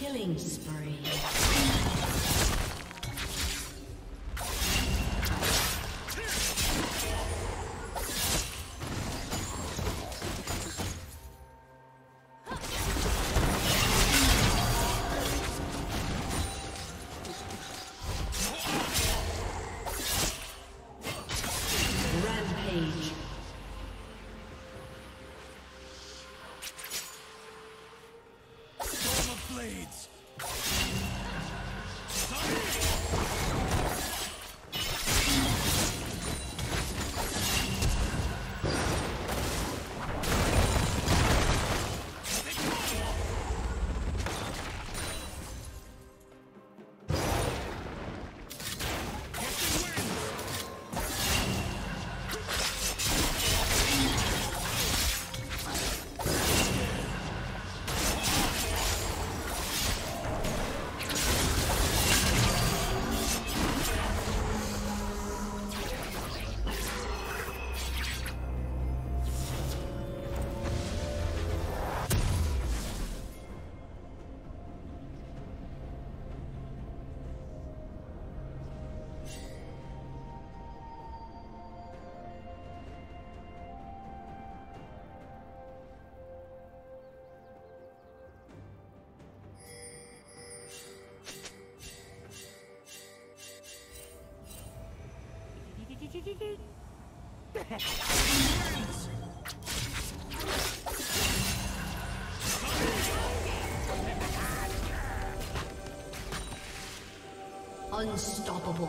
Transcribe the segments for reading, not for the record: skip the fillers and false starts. Killing spree. Blades. Unstoppable.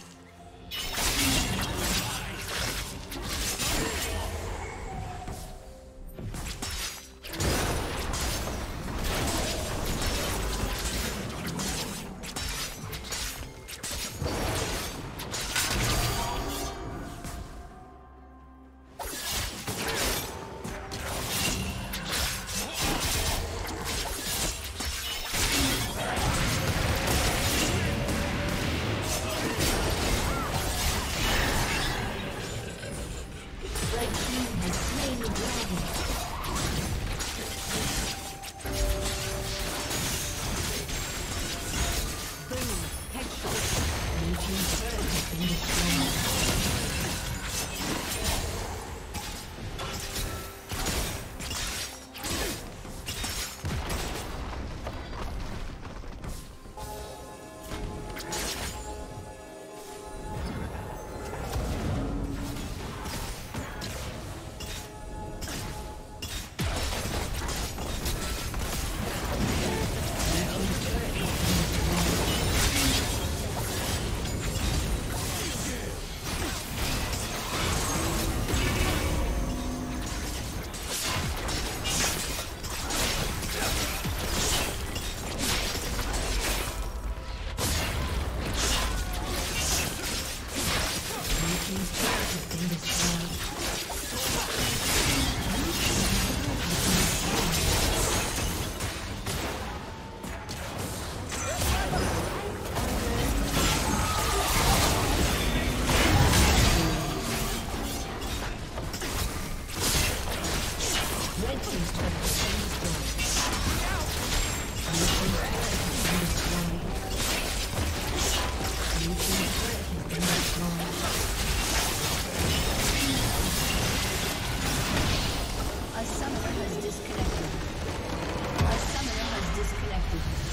A summoner has disconnected.